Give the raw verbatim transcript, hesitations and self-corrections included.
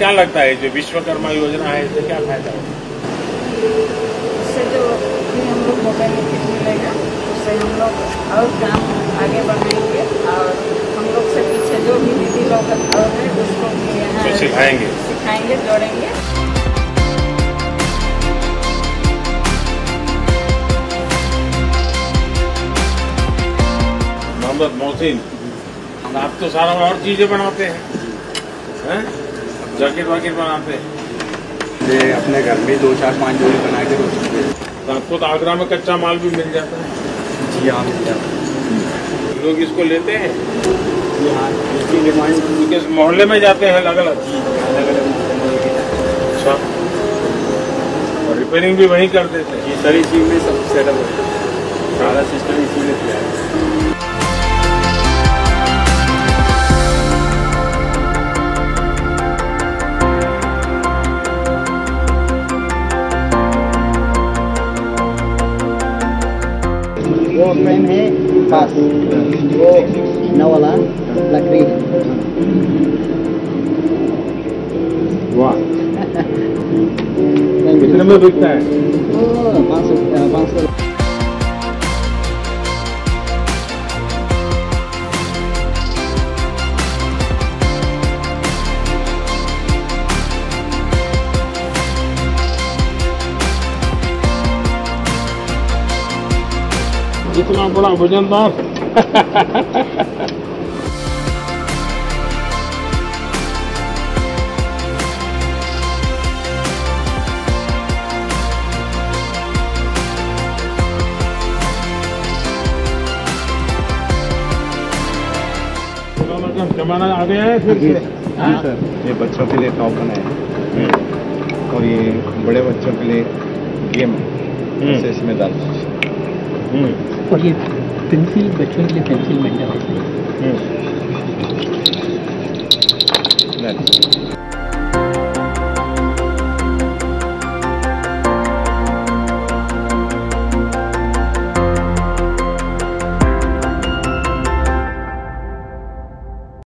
क्या लगता है जो विश्वकर्मा योजना है इससे क्या फायदा होगा? इससे जो हम लोग मोबाइल मिलेगा उससे हम लोग और काम आगे बढ़ाएंगे और हम लोग से पीछे जो भी निधि लोग और है उसको यहाँ सिखाएंगे सिखाएंगे जोड़ेंगे। मोहम्मद मोहसिन, आप तो सारा और चीजें बनाते हैं, हैं? जैकेट वैकेट बनाते हैं, ये अपने घर में दो चार पाँच जोड़ी बना के रख सकते हैं। तो आपको तो आगरा में कच्चा माल भी मिल जाता है? जी हाँ, मिल जाता है। लोग इसको लेते हैं, इसकी डिमांड किस मोहल्ले में जाते हैं? अलग अलग अलग अलग अच्छा, और रिपेयरिंग भी वहीं कर देते हैं? सारी चीज में सब सेटअप होता है, सारा सिस्टम इसी में किया है। वो फ्रेम है पास, वो नौ वाला लकड़ी है। वाह, कितने में बिकता है? ओ पाँच सौ पाँच सौ जितना बड़ा वजनदार। जमाना आ गया है फिर से। हाँ सर, ये बच्चों के लिए टॉपन है और ये बड़े बच्चों के लिए गेम है, इसमें डाल और ये पेंसिल बच्चों के लिए पेंसिल महंगा होती है।